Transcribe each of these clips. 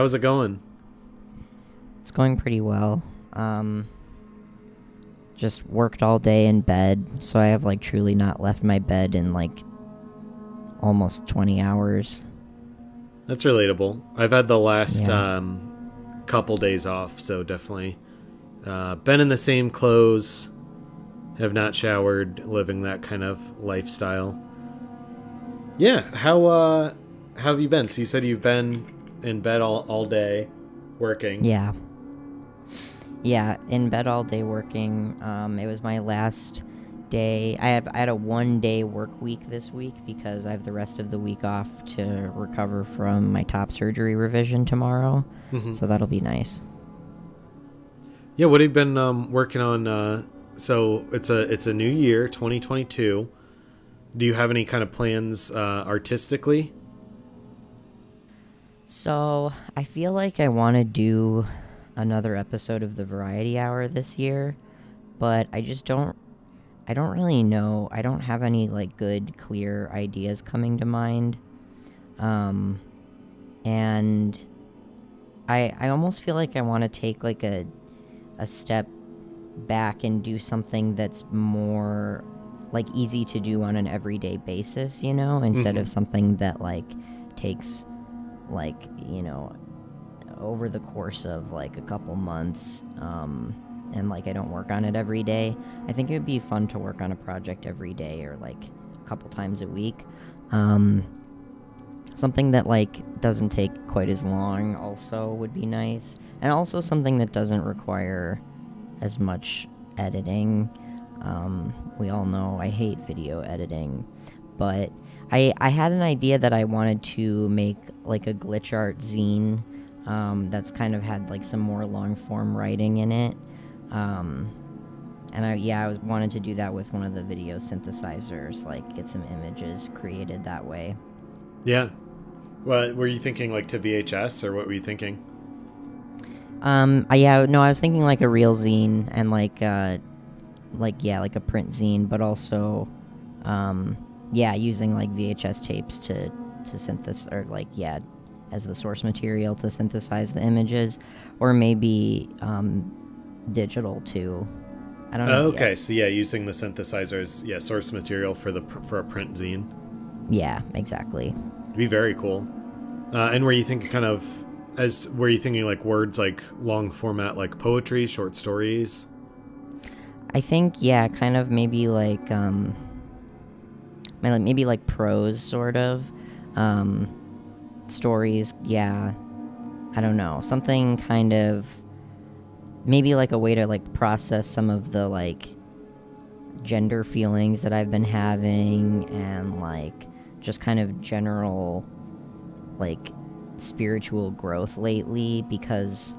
How's it going? It's going pretty well. Just worked all day in bed, so I have like truly not left my bed in like almost 20 hours. That's relatable. I've had the last couple days off, so definitely been in the same clothes, have not showered, living that kind of lifestyle. Yeah, how have you been? So you said you've been in bed all day working. Yeah. Yeah, in bed all day working. It was my last day. I had a one-day work week this week because I have the rest of the week off to recover from my top surgery revision tomorrow. Mm-hmm. So that'll be nice. Yeah, what have you been working on? So it's a new year, 2022. Do you have any kind of plans artistically? So I feel like I want to do another episode of the Variety Hour this year, but I just don't really know. I don't have any like good, clear ideas coming to mind. And I almost feel like I want to take like a step back and do something that's more like easy to do on an everyday basis, you know, instead of something that like takes like, you know, over the course of like a couple months, and like I don't work on it every day. I think it would be fun to work on a project every day or like a couple times a week. Something that like doesn't take quite as long also would be nice, and also something that doesn't require as much editing. We all know I hate video editing, but I had an idea that I wanted to make like a glitch art zine that's kind of had like some more long form writing in it. And I wanted to do that with one of the video synthesizers, like get some images created that way. Yeah. Well, were you thinking like to VHS, or what were you thinking? I was thinking like a real zine and like a print zine, but also, using like VHS tapes to synthesize, or like, as the source material to synthesize the images, or maybe, digital too. I don't know. Okay. Yet. So yeah, using the synthesizers, source material for a print zine. Yeah, exactly. It'd be very cool. And were you thinking like words, like long format, like poetry, short stories? I think, kind of maybe like, maybe like prose sort of, stories. Yeah. I don't know. Something kind of maybe like a way to like process some of the like gender feelings that I've been having, and like just kind of general like spiritual growth lately, because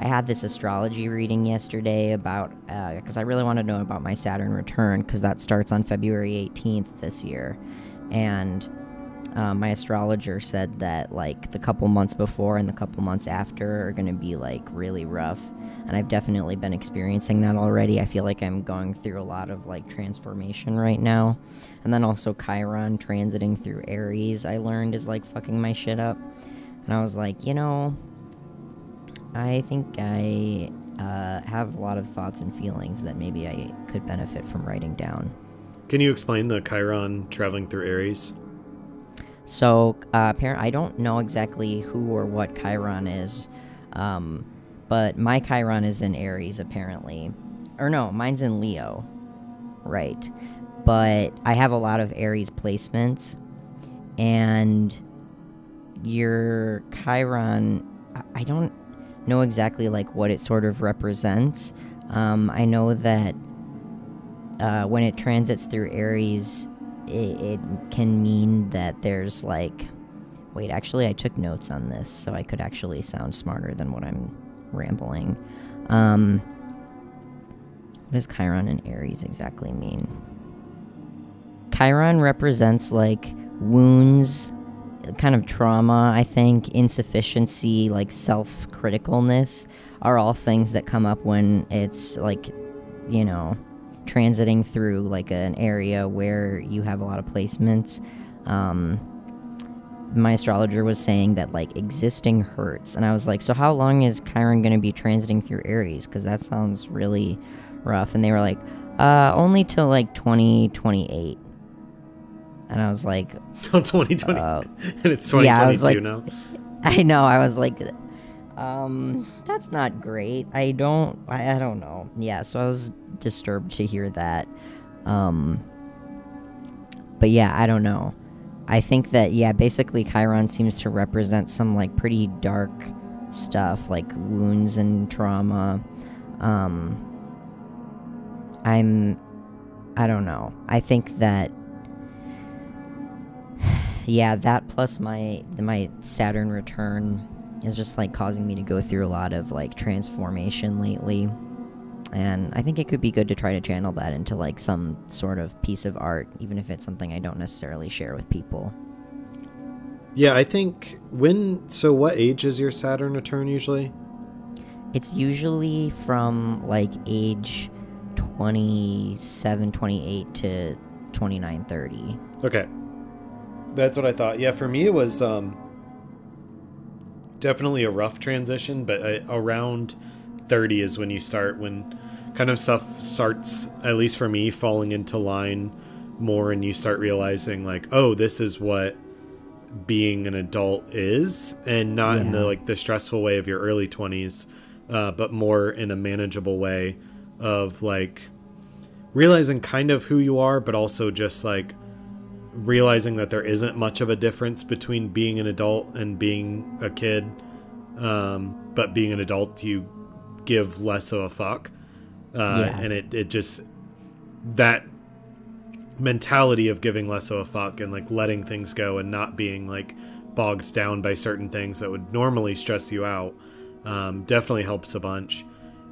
I had this astrology reading yesterday about, because I really want to know about my Saturn return, because that starts on February 18th this year. And my astrologer said that like the couple months before and the couple months after are going to be like really rough. And I've definitely been experiencing that already. I feel like I'm going through a lot of like transformation right now. And then also Chiron transiting through Aries, I learned, is like fucking my shit up. And I was like, you know, I think I have a lot of thoughts and feelings that maybe I could benefit from writing down. Can you explain the Chiron traveling through Aries? So, I don't know exactly who or what Chiron is, but my Chiron is in Aries, apparently. Or no, mine's in Leo, right. But I have a lot of Aries placements, and your Chiron, I don't know exactly, like, what it sort of represents. I know that when it transits through Aries, it can mean that there's like, wait, actually I took notes on this, so I could actually sound smarter than what I'm rambling. What does Chiron and Aries exactly mean? Chiron represents like wounds, kind of trauma, I think, insufficiency, like self-criticalness are all things that come up when it's like, you know, transiting through like an area where you have a lot of placements. my astrologer was saying that, like, existing hurts. And I was like, so how long is Chiron going to be transiting through Aries? Because that sounds really rough. And they were like, only till, like, 2028. And I was like... 2020. And it's 2022 yeah, I was like, now. I know. I was like, that's not great. I don't know. Yeah, so I was disturbed to hear that. But yeah, I don't know. I think that, yeah, basically Chiron seems to represent some, like, pretty dark stuff, like wounds and trauma. I don't know. I think that, yeah, that plus my Saturn return is just, like, causing me to go through a lot of, like, transformation lately. And I think it could be good to try to channel that into, like, some sort of piece of art, even if it's something I don't necessarily share with people. Yeah, I think so what age is your Saturn return usually? It's usually from, like, age 27, 28 to 29, 30. Okay. That's what I thought. Yeah, for me it was definitely a rough transition, but around 30 is when you start, when kind of stuff starts, at least for me, falling into line more, and you start realizing, like, oh, this is what being an adult is, and not in the, like, the stressful way of your early 20s, but more in a manageable way of, like, realizing kind of who you are, but also just, like, realizing that there isn't much of a difference between being an adult and being a kid, but being an adult, you give less of a fuck, and it just, that mentality of giving less of a fuck and, like, letting things go and not being, like, bogged down by certain things that would normally stress you out, definitely helps a bunch.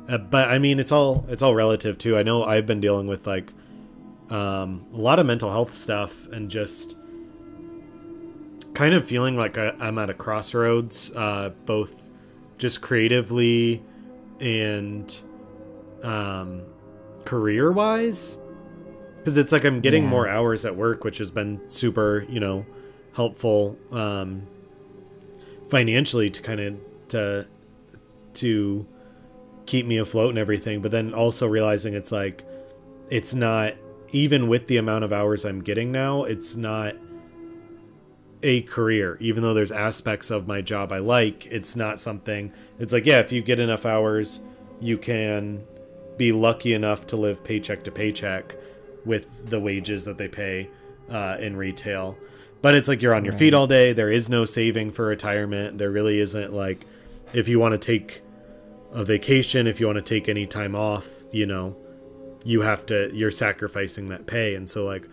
But I mean, it's all relative too. I know I've been dealing with, like, a lot of mental health stuff and just kind of feeling like I'm at a crossroads, both just creatively and career-wise, because it's like I'm getting more hours at work, which has been super, you know, helpful financially to kind of to keep me afloat and everything. But then also realizing it's like, it's not, even with the amount of hours I'm getting now, it's not a career, even though there's aspects of my job I like. It's not something, it's like, yeah, if you get enough hours, you can be lucky enough to live paycheck to paycheck with the wages that they pay in retail. But it's like, you're on your feet all day. There is no saving for retirement. There really isn't, like, if you want to take a vacation, if you want to take any time off, you know, you have to, you're sacrificing that pay. And so, like,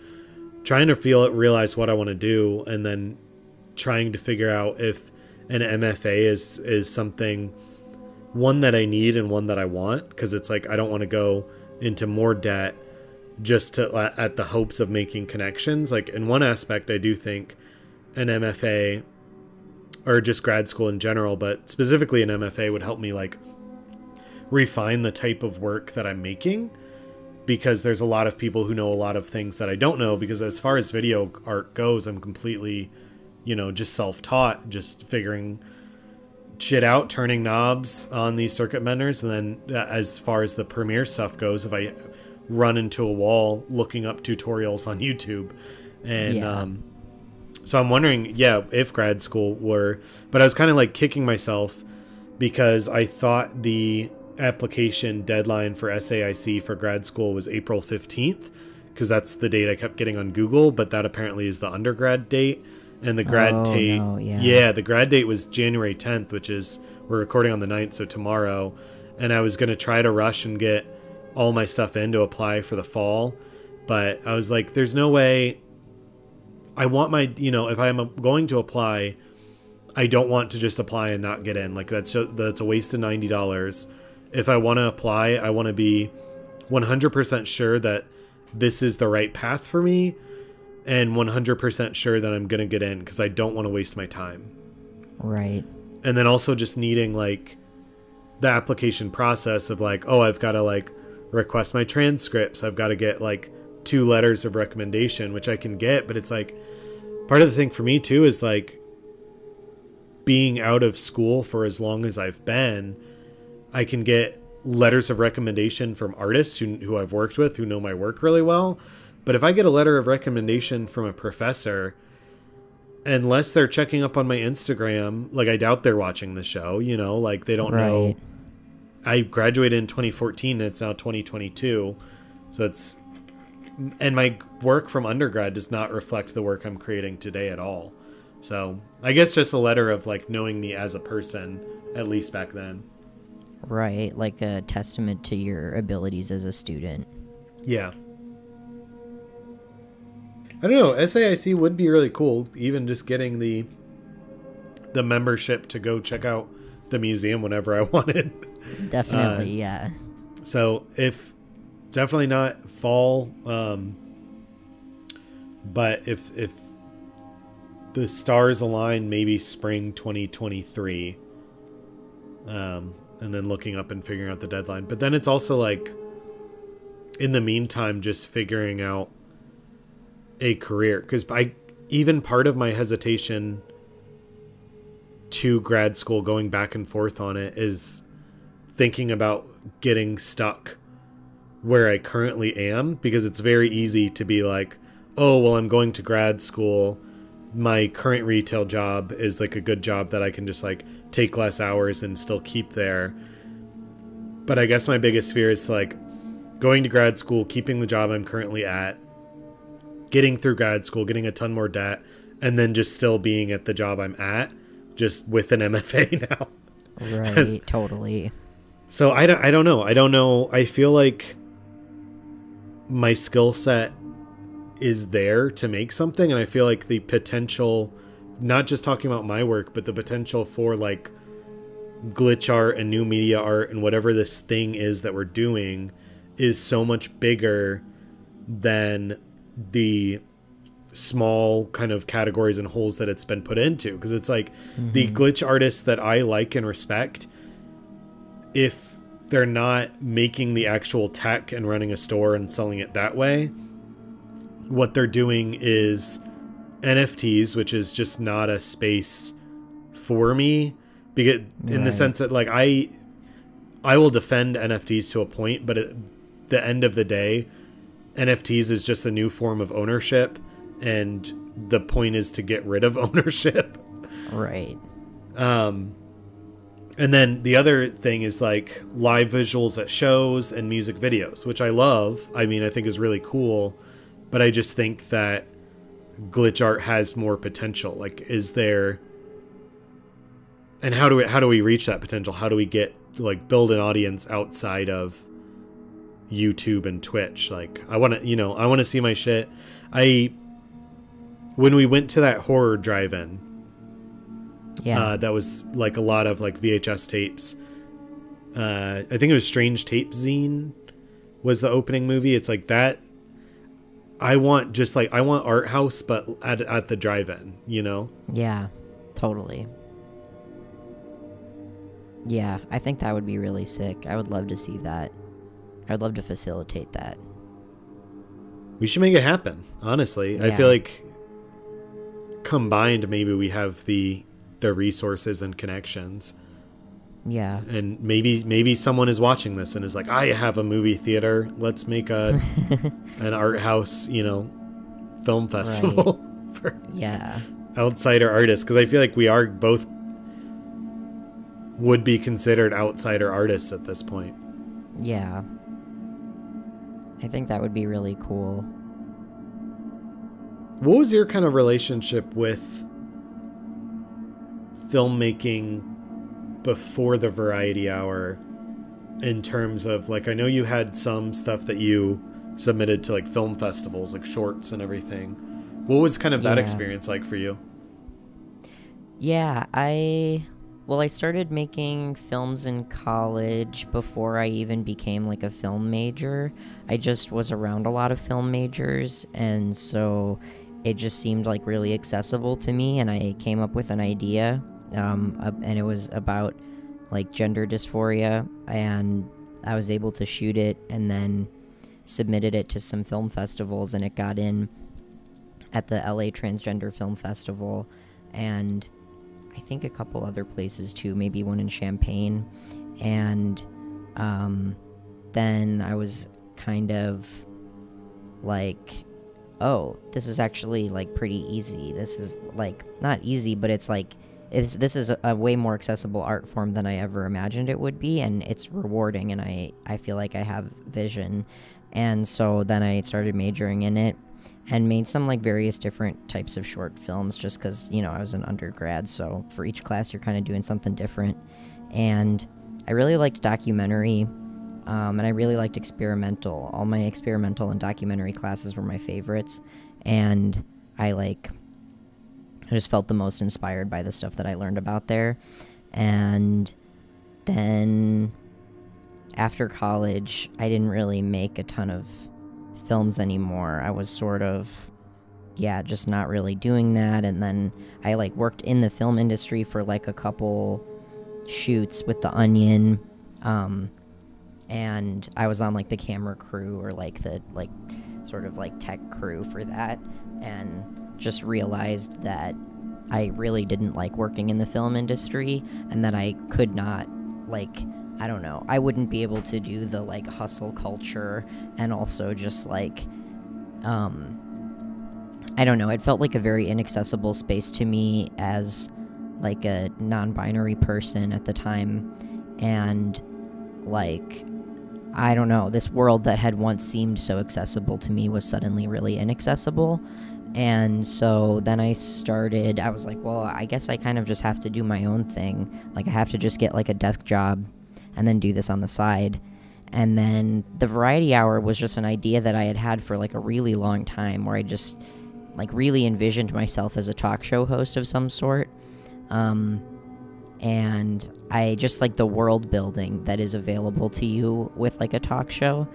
trying to realize what I want to do, and then trying to figure out if an MFA is something, one that I need and one that I want, because it's like, I don't want to go into more debt just to, at the hopes of making connections. Like, in one aspect, I do think an MFA, or just grad school in general, but specifically an MFA would help me, like, refine the type of work that I'm making, because there's a lot of people who know a lot of things that I don't know, because as far as video art goes, I'm completely, you know, just self-taught, just figuring shit out, turning knobs on these circuit benders. And then as far as the Premiere stuff goes, if I run into a wall looking up tutorials on YouTube. And so I'm wondering, yeah, if grad school were, but I was kind of, like, kicking myself because I thought the application deadline for SAIC for grad school was April 15th, because that's the date I kept getting on Google, but that apparently is the undergrad date. And the grad the grad date was January 10th, which is, we're recording on the 9th, so tomorrow. And I was going to try to rush and get all my stuff in to apply for the fall, but I was like, there's no way I want my, you know, if I'm going to apply, I don't want to just apply and not get in. Like, that's a waste of $90. If I want to apply, I want to be 100% sure that this is the right path for me, and 100% sure that I'm going to get in, because I don't want to waste my time. Right. And then also just needing, like, the application process of, like, oh, I've got to, like, request my transcripts. I've got to get, like, 2 letters of recommendation, which I can get. But it's like, part of the thing for me too is, like, being out of school for as long as I've been, I can get letters of recommendation from artists who I've worked with, who know my work really well. But if I get a letter of recommendation from a professor, unless they're checking up on my Instagram, like, I doubt they're watching the show, you know, like, they don't know. I graduated in 2014 and it's now 2022. So it's, and my work from undergrad does not reflect the work I'm creating today at all. So I guess just a letter of, like, knowing me as a person, at least back then. Right. Like a testament to your abilities as a student. Yeah. I don't know. SAIC would be really cool. Even just getting the membership to go check out the museum whenever I wanted. Definitely. Yeah. So if definitely not fall, but if the stars align, maybe spring 2023, and then looking up and figuring out the deadline. But then it's also like, in the meantime, just figuring out a career, because even part of my hesitation to grad school, going back and forth on it, is thinking about getting stuck where I currently am, because it's very easy to be like, oh, well, I'm going to grad school. My current retail job is like a good job that I can just like take less hours and still keep there. But I guess my biggest fear is like going to grad school, keeping the job I'm currently at, getting through grad school, getting a ton more debt, and then just still being at the job I'm at, just with an MFA now. Right, totally. So I don't know. I feel like my skill set is there to make something, and I feel like the potential, not just talking about my work, but the potential for like glitch art and new media art and whatever this thing is that we're doing is so much bigger than the small kind of categories and holes that it's been put into. Because it's like the glitch artists that I like and respect, if they're not making the actual tech and running a store and selling it that way, what they're doing is NFTs, which is just not a space for me, because in the sense that like I will defend NFTs to a point, but at the end of the day, NFTs is just a new form of ownership, and the point is to get rid of ownership. Right. And then the other thing is like live visuals at shows and music videos, which I love. I mean, I think is really cool, but I just think that glitch art has more potential. Like, is there, and how do we reach that potential? How do we get, like, build an audience outside of YouTube and Twitch? Like, I want to see my shit. When we went to that horror drive-in, that was like a lot of like VHS tapes. I think it was Strange Tape Zine was the opening movie. It's like that. I want art house, but at the drive-in, you know? Yeah, totally. Yeah, I think that would be really sick. I would love to see that. I'd love to facilitate that. We should make it happen, honestly. Yeah. I feel like combined, maybe we have the resources and connections. Yeah. And maybe someone is watching this and is like, I have a movie theater. Let's make an art house, you know, film festival. Right. For outsider artists. Because I feel like we are both would be considered outsider artists at this point. Yeah. I think that would be really cool. What was your kind of relationship with filmmaking before the Variety Hour, in terms of, like, I know you had some stuff that you submitted to like film festivals, like shorts and everything. What was kind of that experience like for you? Yeah, I started making films in college before I even became like a film major. I just was around a lot of film majors, and so it just seemed like really accessible to me, and I came up with an idea, and it was about like gender dysphoria, and I was able to shoot it and then submitted it to some film festivals, and it got in at the LA Transgender Film Festival, and I I think a couple other places too, maybe one in Champaign, and then I was kind of like, oh, this is actually like pretty easy. This is like not easy, but it's like this is a way more accessible art form than I ever imagined it would be, and it's rewarding, and I feel like I have vision. And so then I started majoring in it and made some like various different types of short films, just because, you know, I was an undergrad, so for each class you're kind of doing something different. And I really liked documentary, and I really liked experimental. All my experimental and documentary classes were my favorites, and I just felt the most inspired by the stuff that I learned about there. And then after college, I didn't really make a ton of films anymore. I was sort of, yeah, just not really doing that. And then I like worked in the film industry for like a couple shoots with The Onion, and I was on like the camera crew, or like the sort of like tech crew for that, and just realized that I really didn't like working in the film industry, and that I could not, like, I don't know, I wouldn't be able to do the like hustle culture, and also just like, I don't know, it felt like a very inaccessible space to me as like a non-binary person at the time. And like, I don't know, this world that had once seemed so accessible to me was suddenly really inaccessible. And so then I was like, well, I guess I kind of just have to do my own thing. Like, I have to just get like a desk job and then do this on the side. And then the Variety Hour was just an idea that I had had for like a really long time, where I just like really envisioned myself as a talk show host of some sort. And I just like the world building that is available to you with like a talk show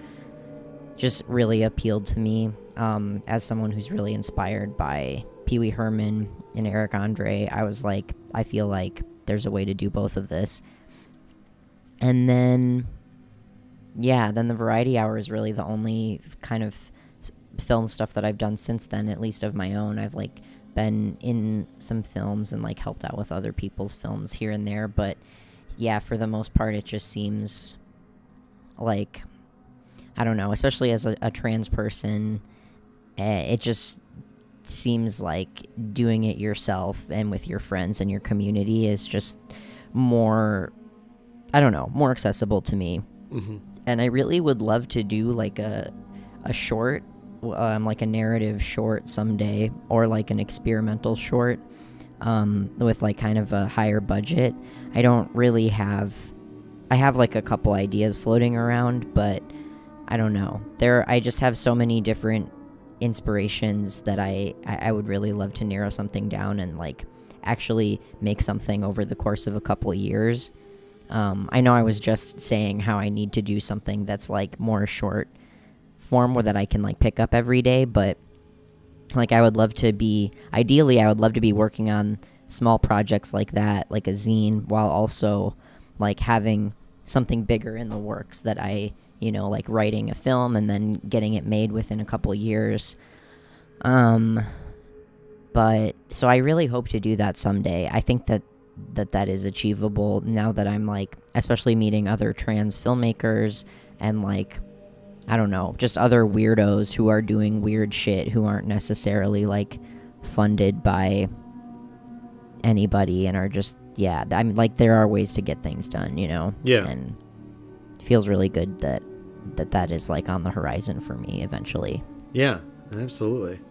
just really appealed to me, as someone who's really inspired by Pee Wee Herman and Eric Andre. I was like, I feel like there's a way to do both of this. And then, yeah, then the Variety Hour is really the only kind of film stuff that I've done since then, at least of my own. I've like been in some films and like helped out with other people's films here and there, but yeah, for the most part, it just seems like, I don't know, especially as a trans person, it just seems like doing it yourself and with your friends and your community is just more, I don't know, more accessible to me. Mm-hmm. And I really would love to do like a short, like a narrative short someday, or like an experimental short, with like kind of a higher budget. I don't really have, I have like a couple ideas floating around, but I don't know. I just have so many different inspirations that I would really love to narrow something down and like actually make something over the course of a couple years. I know I was just saying how I need to do something that's like more short form, where that I can like pick up every day, but like ideally I would love to be working on small projects like that, like a zine, while also like having something bigger in the works that I, you know, like writing a film and then getting it made within a couple years. But so I really hope to do that someday. I think that is achievable now that I'm like, especially meeting other trans filmmakers and like, I don't know, just other weirdos who are doing weird shit, who aren't necessarily like funded by anybody and are just, yeah, I'm like, there are ways to get things done, you know? Yeah. And it feels really good that is like on the horizon for me eventually. Yeah, absolutely.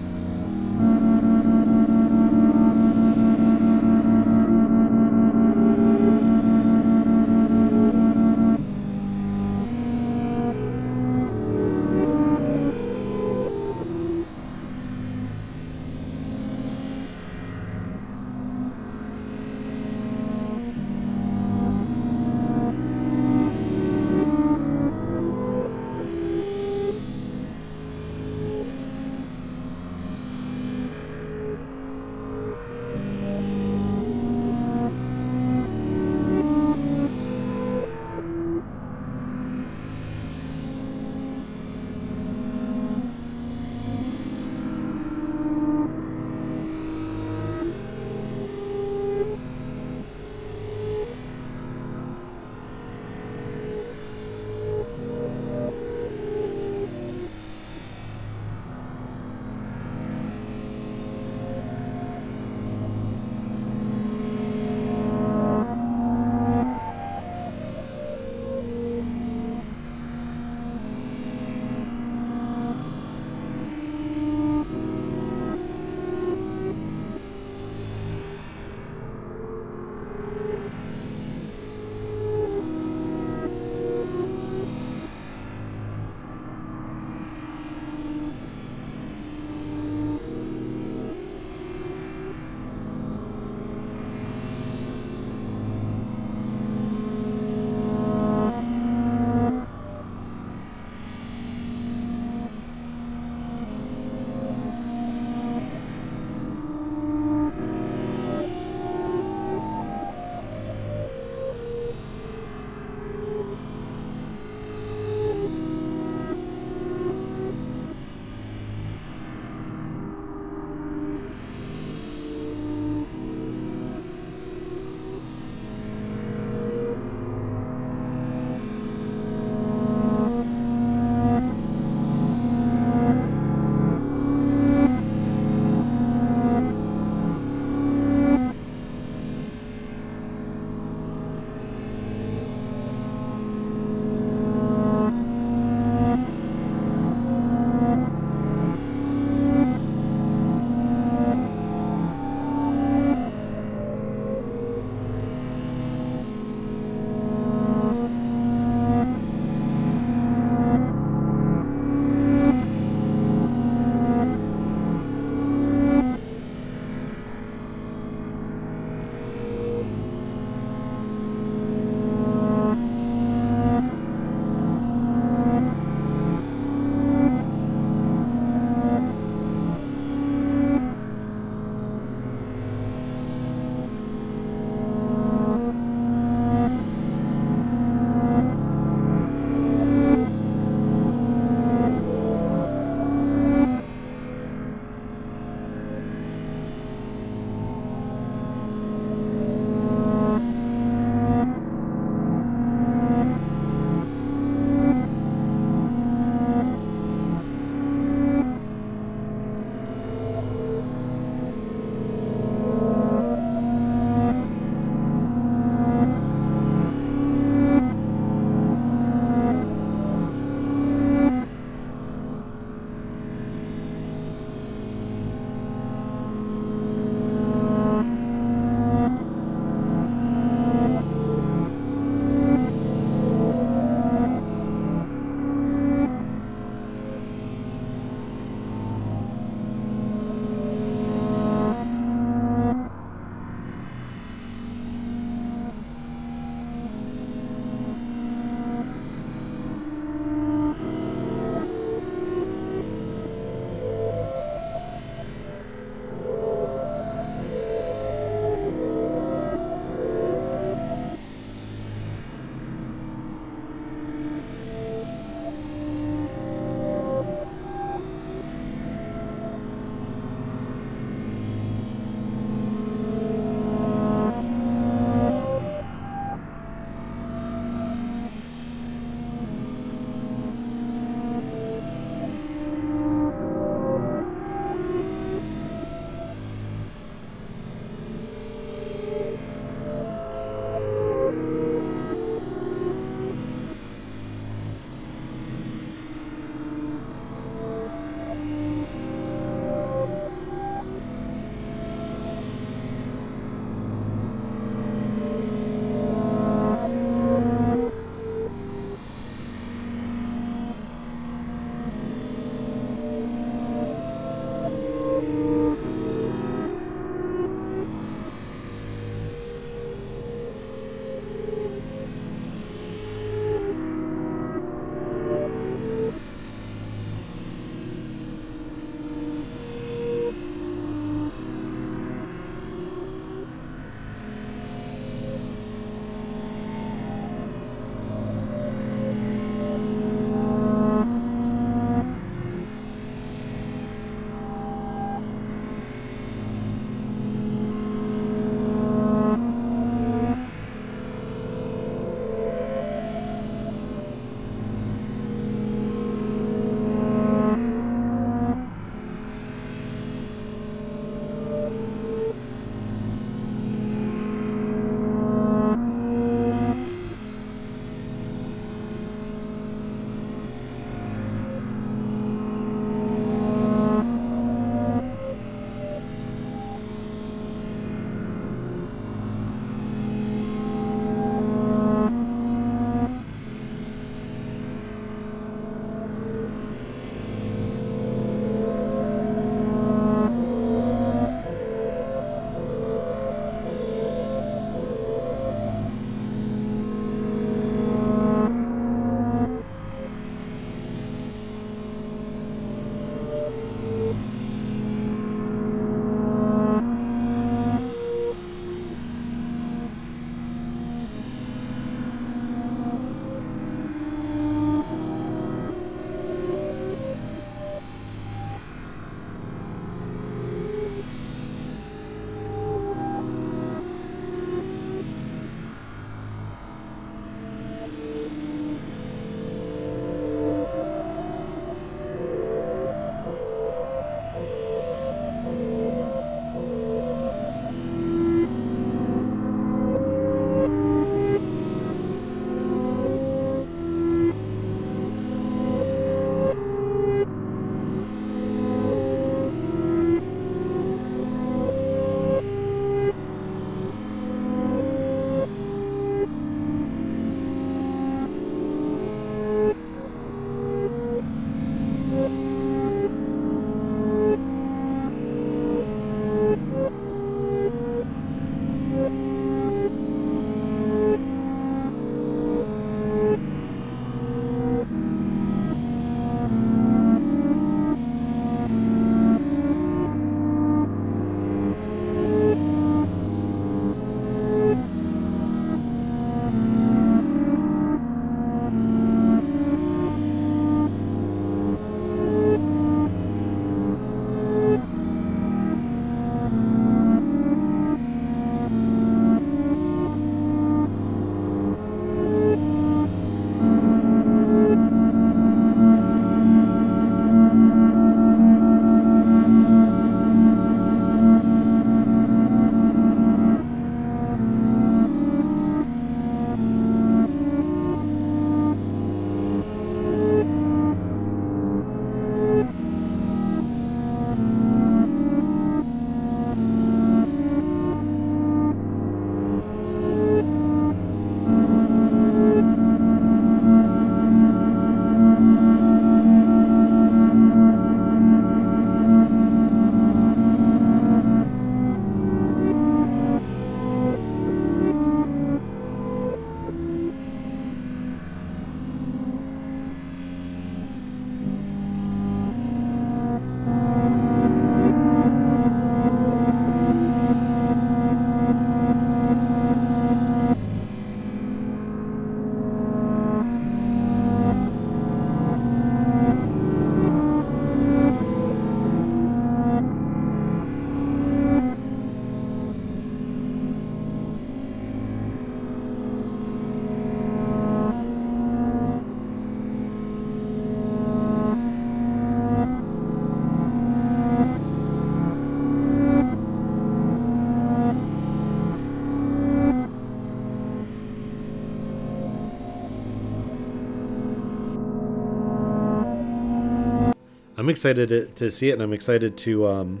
I'm excited to see it, and I'm excited to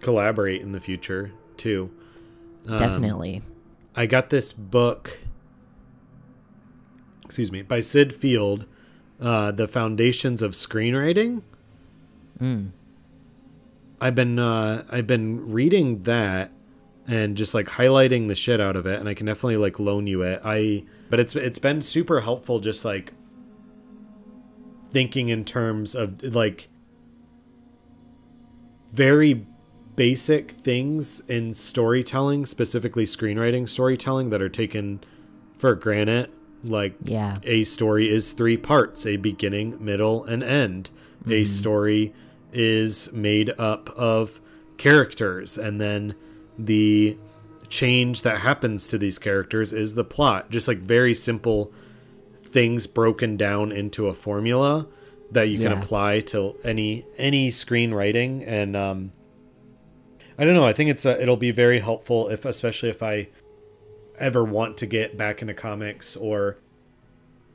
collaborate in the future too. Definitely. I got this book, excuse me, by Sid Field, The Foundations of Screenwriting. I've been reading that and just like highlighting the shit out of it, and I can definitely like loan you it. But it's been super helpful, just like thinking in terms of like very basic things in storytelling, specifically screenwriting storytelling, that are taken for granted. Like, yeah, a story is 3 parts: a beginning, middle, and end. Mm-hmm. A story is made up of characters, and then the change that happens to these characters is the plot. Just like very simple things broken down into a formula that you can apply to any screenwriting. And I don't know, I think it'll be very helpful, especially if I ever want to get back into comics, or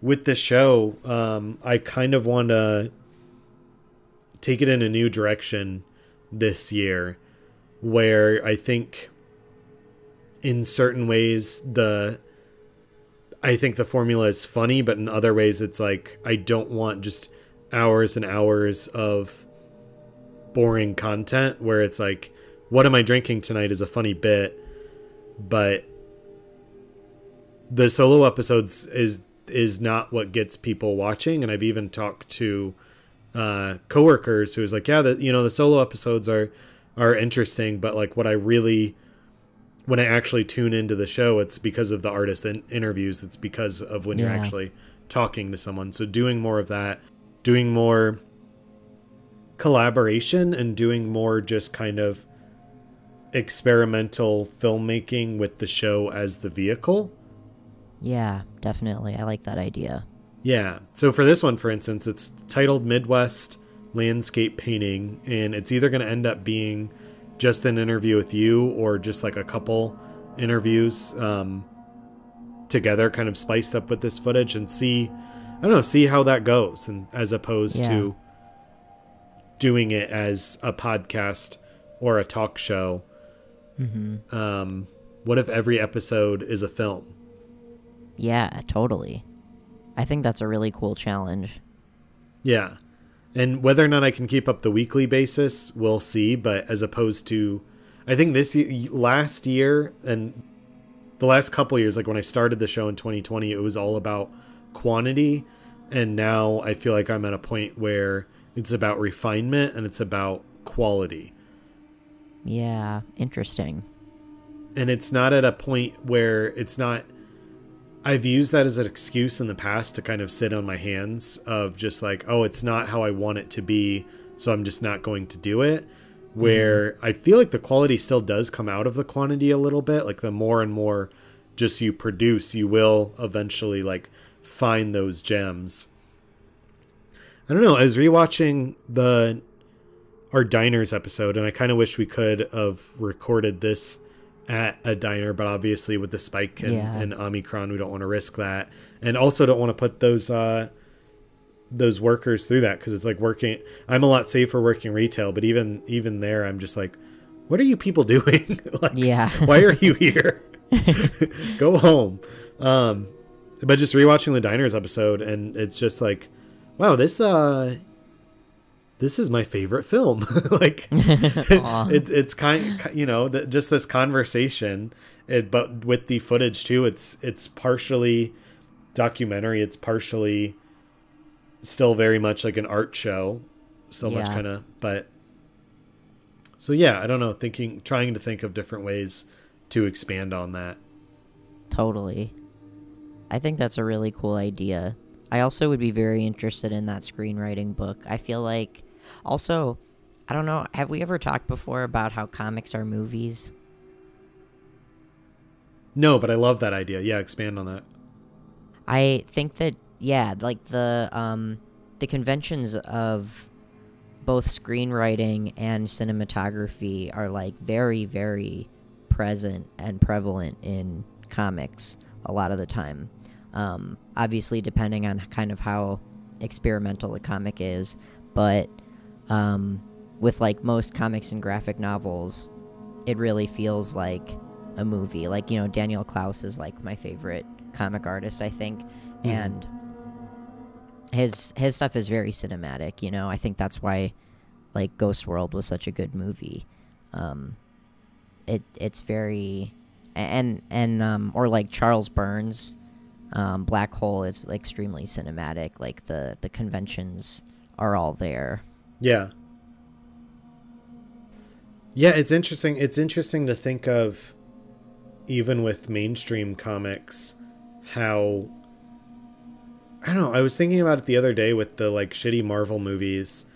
with this show, I kind of want to take it in a new direction this year, where I think in certain ways I think the formula is funny, but in other ways it's like, I don't want just hours and hours of boring content where it's like, what am I drinking tonight is a funny bit, but the solo episodes is not what gets people watching. And I've even talked to coworkers who is like, yeah, the solo episodes are interesting, but like when I actually tune into the show, it's because of the artist interviews. It's because of when you're actually talking to someone. So doing more of that, doing more collaboration, and doing more just kind of experimental filmmaking with the show as the vehicle. Yeah, definitely. I like that idea. Yeah. So for this one, for instance, it's titled Midwest Landscape Painting, and it's either going to end up being just an interview with you or just like a couple interviews together, kind of spiced up with this footage, and see how that goes. And as opposed to doing it as a podcast or a talk show. Mm-hmm. What if every episode is a film? Yeah, totally. I think that's a really cool challenge. Yeah. And whether or not I can keep up the weekly basis, we'll see. But as opposed to, I think last year and the last couple years, like when I started the show in 2020, it was all about quantity. And now I feel like I'm at a point where it's about refinement and it's about quality. Yeah. Interesting. And it's not at a point where it's not, I've used that as an excuse in the past to kind of sit on my hands of just like, oh, it's not how I want it to be, so I'm just not going to do it. Where I feel like the quality still does come out of the quantity a little bit. Like the more and more just you produce, you will eventually like find those gems. I don't know. I was rewatching our diners episode, and I kind of wish we could have recorded this at a diner, but obviously with the spike and Omicron, we don't want to risk that, and also don't want to put those workers through that, because it's like working. I'm a lot safer working retail, but even there, I'm just like, what are you people doing? Like, why are you here? Go home. But just rewatching the diners episode, and it's just like, wow, this is my favorite film. Like it's kind of, you know, just this conversation, but with the footage too, it's partially documentary. It's partially still very much like an art show. So much kind of, but so yeah, I don't know, trying to think of different ways to expand on that. Totally. I think that's a really cool idea. I also would be very interested in that screenwriting book. I feel like, also, I don't know, have we ever talked before about how comics are movies? No, but I love that idea. Yeah, expand on that. I think that, yeah, like the conventions of both screenwriting and cinematography are like very, very present and prevalent in comics a lot of the time. Obviously depending on kind of how experimental the comic is, but With like most comics and graphic novels, it really feels like a movie. Like, you know, Daniel Klaus is like my favorite comic artist, I think, and his stuff is very cinematic. You know, I think that's why like Ghost World was such a good movie. It's very or like Charles Burns, Black Hole is extremely cinematic. Like the conventions are all there. Yeah. Yeah, it's interesting. It's interesting to think of, even with mainstream comics, how, I don't know, I was thinking about it the other day with the like shitty Marvel movies,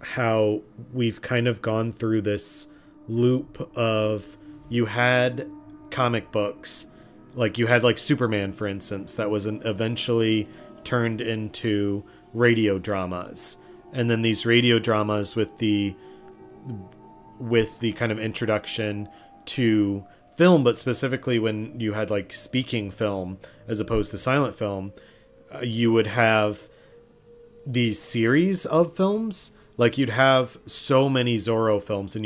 how we've kind of gone through this loop of, you had comic books, like you had like Superman, for instance, that was eventually turned into radio dramas. And then these radio dramas with the kind of introduction to film, but specifically when you had like speaking film as opposed to silent film, you would have these series of films. Like you'd have so many Zorro films, and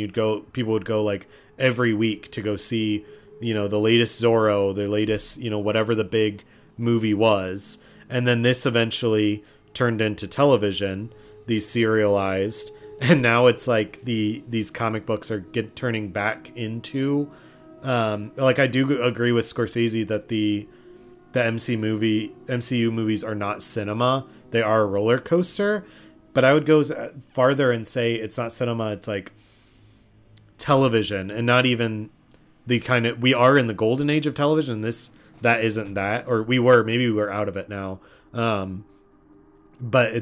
people would go like every week to go see, you know, the latest Zorro, the latest, you know, whatever the big movie was. And then this eventually turned into television, these serialized, and now it's like these comic books are turning back into, like, I do agree with Scorsese that the MCU movies are not cinema. They are a roller coaster, but I would go farther and say it's not cinema. It's like television, and not even the kind of, we are in the golden age of television. That isn't that, or maybe we're out of it now. But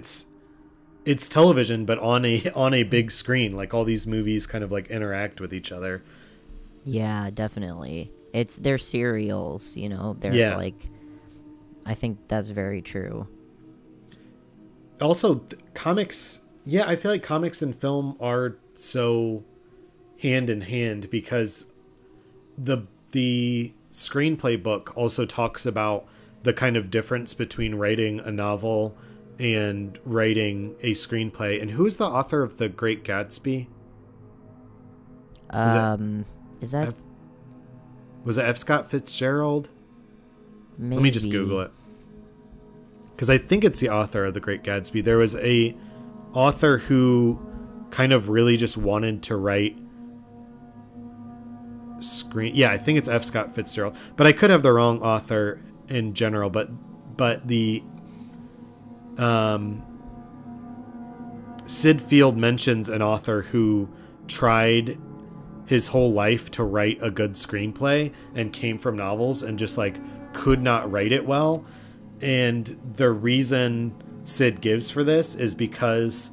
it's television, but on a big screen. Like all these movies kind of like interact with each other. Yeah, definitely. They're serials, you know. They're like, I think that's very true. Also comics. Yeah. I feel like comics and film are so hand in hand, because the screenplay book also talks about the kind of difference between writing a novel and writing a screenplay. And who is the author of The Great Gatsby? Was it F. Scott Fitzgerald? Maybe. Let me just Google it, because I think it's the author of The Great Gatsby. There was a author who kind of really just wanted to write screen. Yeah, I think it's F. Scott Fitzgerald, but I could have the wrong author in general. But the Sid Field mentions an author who tried his whole life to write a good screenplay and came from novels and just like could not write it well. And the reason Sid gives for this is because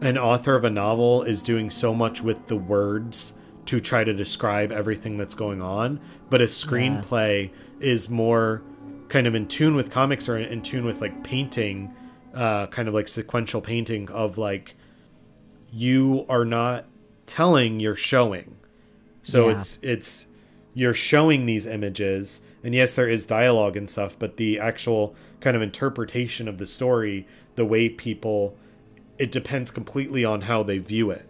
an author of a novel is doing so much with the words to try to describe everything that's going on, but a screenplay is more kind of in tune with comics, or in tune with like painting, kind of like sequential painting of like, you are not telling, you're showing. So it's you're showing these images, and yes, there is dialogue and stuff, but the actual kind of interpretation of the story, the way people, it depends completely on how they view it,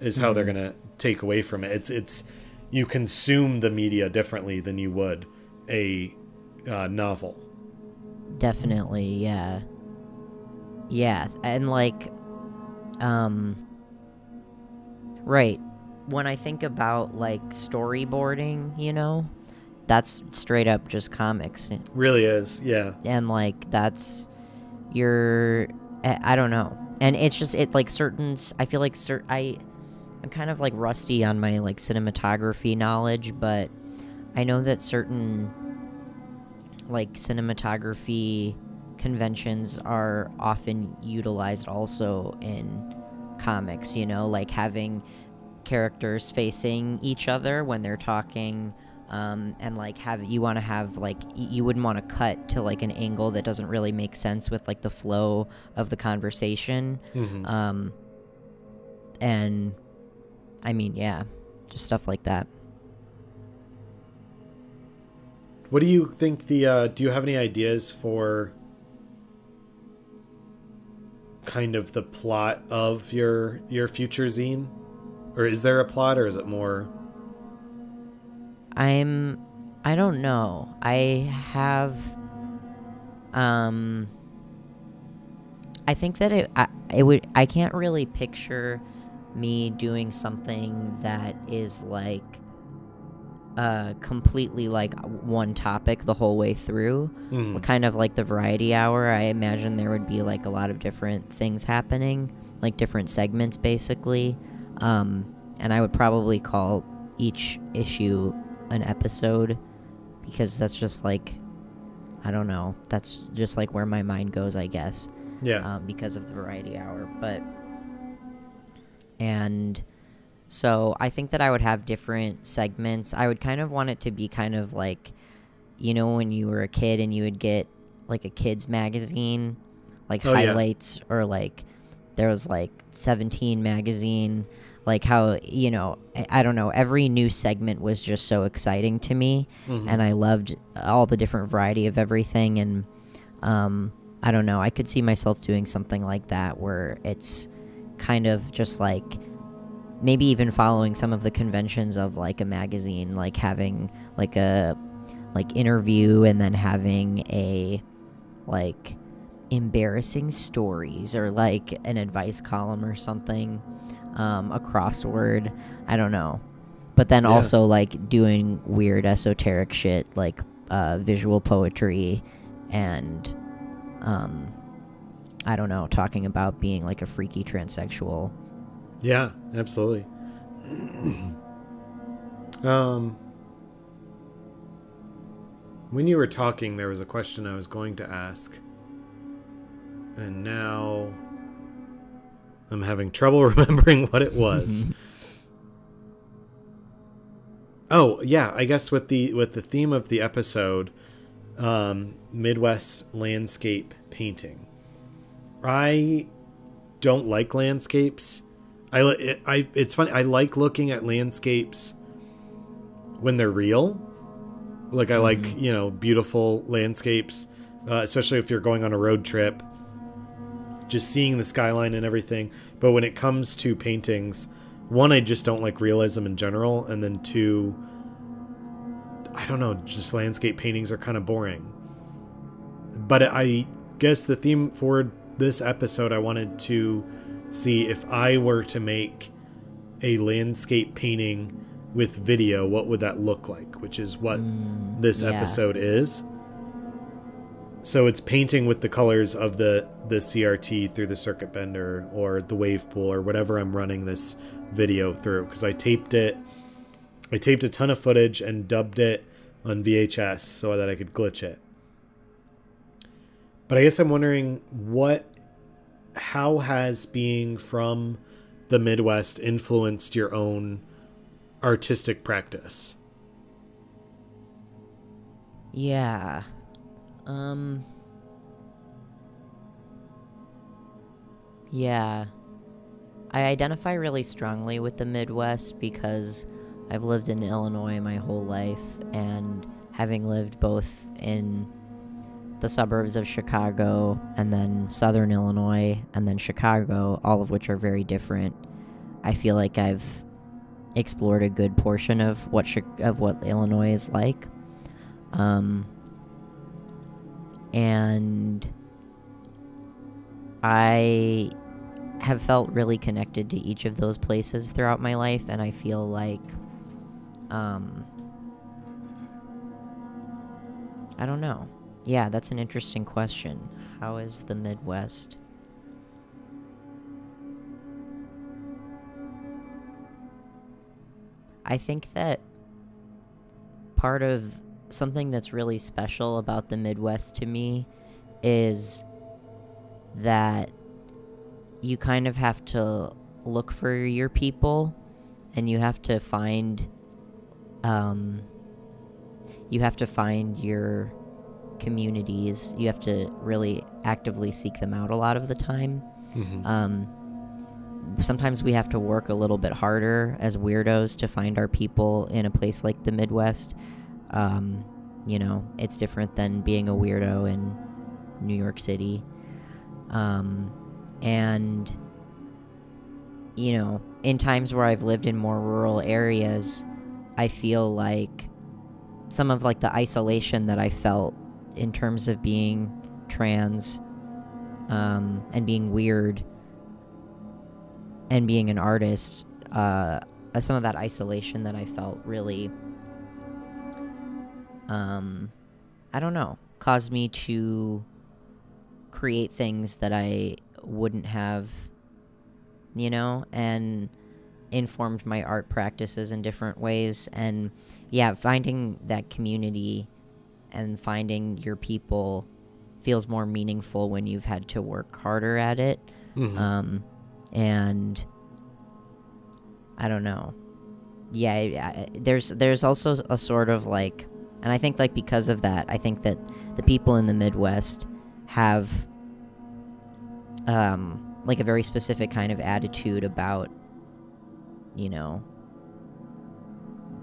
is how they're gonna take away from it. It's you consume the media differently than you would a novel. Definitely. Yeah. And like, right. When I think about like storyboarding, you know, that's straight up just comics. It really is. Yeah. And like, that's your, I don't know. And it's just, it like certain, I feel like I'm kind of like rusty on my like cinematography knowledge, but I know that certain like cinematography conventions are often utilized also in comics, you know, like having characters facing each other when they're talking, and like you wouldn't want to cut to like an angle that doesn't really make sense with like the flow of the conversation. And I mean, yeah, just stuff like that. What do you think do you have any ideas for kind of the plot of your future zine? Or is there a plot, or is it more? I don't know. I have, I think that I can't really picture me doing something that is like completely like one topic the whole way through. Kind of like the Variety Hour. I imagine there would be like a lot of different things happening, like different segments basically. And I would probably call each issue an episode, because that's just like, I don't know, that's just like where my mind goes, I guess. Yeah. Because of the Variety Hour. But, and so I think that I would have different segments. I would kind of want it to be kind of like, you know, when you were a kid and you would get like a kid's magazine, like Highlights, or like there was like 17 magazine, like how, you know, I don't know, every new segment was just so exciting to me. And I loved all the different variety of everything. And I don't know, I could see myself doing something like that, where it's kind of just like maybe even following some of the conventions of like a magazine, like having like a like interview, and then having a like embarrassing stories, or like an advice column or something, a crossword, I don't know. But then also like doing weird esoteric shit, like visual poetry, and I don't know, talking about being like a freaky transsexual. Yeah, absolutely. When you were talking, there was a question I was going to ask, and now I'm having trouble remembering what it was. Oh, yeah, I guess with the theme of the episode, Midwest landscape painting. I don't like landscapes. It's funny, I like looking at landscapes when they're real. Like I like, you know, beautiful landscapes, especially if you're going on a road trip, just seeing the skyline and everything. But when it comes to paintings, one, I just don't like realism in general, and then two, I don't know, just landscape paintings are kind of boring. But I guess the theme for this episode, I wanted to see if I were to make a landscape painting with video, what would that look like? Which is what this episode is. So it's painting with the colors of the CRT through the circuit bender, or the wave pool, or whatever I'm running this video through. Because I taped it. I taped a ton of footage and dubbed it on VHS so that I could glitch it. But I guess I'm wondering how has being from the Midwest influenced your own artistic practice? Yeah. Yeah. I identify really strongly with the Midwest because I've lived in Illinois my whole life, and having lived both in the suburbs of Chicago and then southern Illinois and then Chicago, all of which are very different, I feel like I've explored a good portion of what Illinois is like. And I have felt really connected to each of those places throughout my life, and I feel like, I don't know. Yeah, that's an interesting question. How is the Midwest? I think that part of something that's really special about the Midwest to me is that you kind of have to look for your people, and you have to find your communities. You have to really actively seek them out a lot of the time. Sometimes we have to work a little bit harder as weirdos to find our people in a place like the Midwest. You know, it's different than being a weirdo in New York City. And, you know, in times where I've lived in more rural areas, I feel like some of, like, the isolation that I felt in terms of being trans, and being weird and being an artist, some of that isolation that I felt really, I don't know, caused me to create things that I wouldn't have, you know, and informed my art practices in different ways. And yeah, finding that community and finding your people feels more meaningful when you've had to work harder at it. Mm-hmm. And I don't know. Yeah, there's also a sort of like, and I think like because of that, I think that the people in the Midwest have like a very specific kind of attitude about, you know,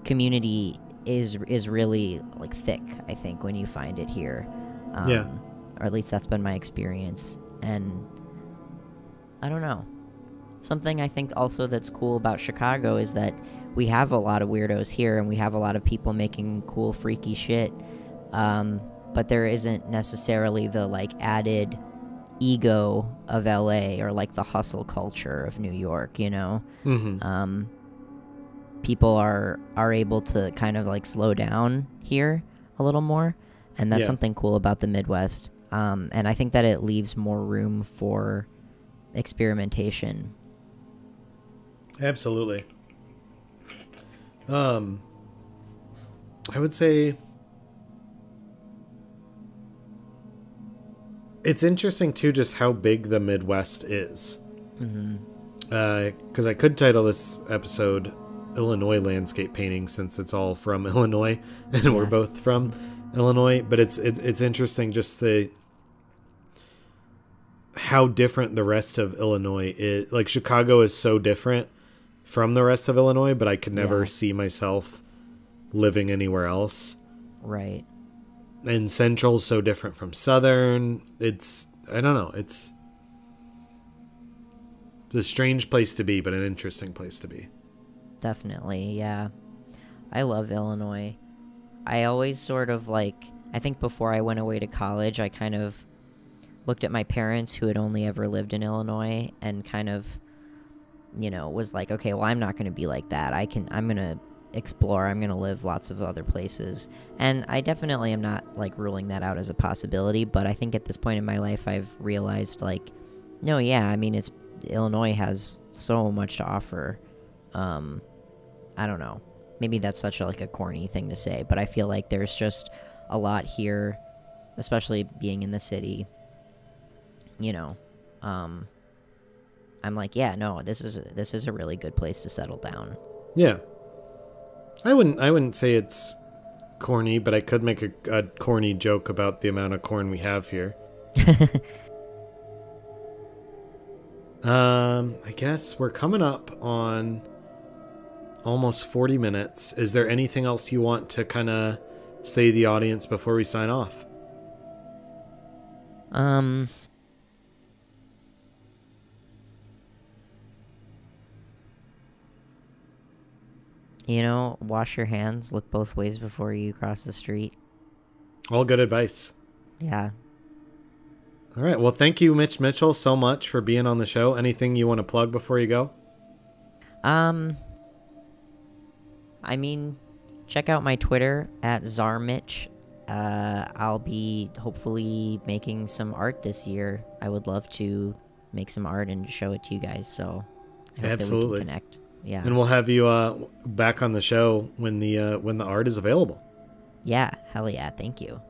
community is really like thick, I think, when you find it here. Yeah. Or at least that's been my experience. And I don't know. Something I think also that's cool about Chicago is that we have a lot of weirdos here and we have a lot of people making cool, freaky shit. But there isn't necessarily the like added ego of LA or like the hustle culture of New York, you know? Mm-hmm. People are able to kind of like slow down here a little more. And that's something cool about the Midwest. And I think that it leaves more room for experimentation. Absolutely. I would say it's interesting too, just how big the Midwest is. Mm-hmm. 'Cause I could title this episode Illinois Landscape Painting, since it's all from Illinois and we're both from Illinois, but it's interesting just the how different the rest of Illinois is. Like Chicago is so different from the rest of Illinois, but I could never see myself living anywhere else. Right. And Central's so different from Southern. It's, I don't know. It's a strange place to be, but an interesting place to be. Definitely. Yeah. I love Illinois. I always sort of like, I think before I went away to college, I kind of looked at my parents who had only ever lived in Illinois and kind of, you know, was like, okay, well, I'm not going to be like that. I'm going to explore. I'm going to live lots of other places. And I definitely am not like ruling that out as a possibility, but I think at this point in my life, I've realized like, no, yeah, I mean, Illinois has so much to offer. I don't know. Maybe that's such a, like a corny thing to say, but I feel like there's just a lot here, especially being in the city. You know, I'm like, yeah, no, this is a really good place to settle down. Yeah, I wouldn't say it's corny, but I could make a corny joke about the amount of corn we have here. I guess we're coming up on almost 40 minutes. Is there anything else you want to kind of say to the audience before we sign off? You know, wash your hands, look both ways before you cross the street. All good advice. Yeah. All right. Well, thank you, Mitch Mitchell, so much for being on the show. Anything you want to plug before you go? I mean, check out my Twitter at czarmitch. I'll be hopefully making some art this year. I would love to make some art and show it to you guys. So I hope that we can connect. Yeah. And we'll have you back on the show when the art is available. Yeah, hell yeah, thank you.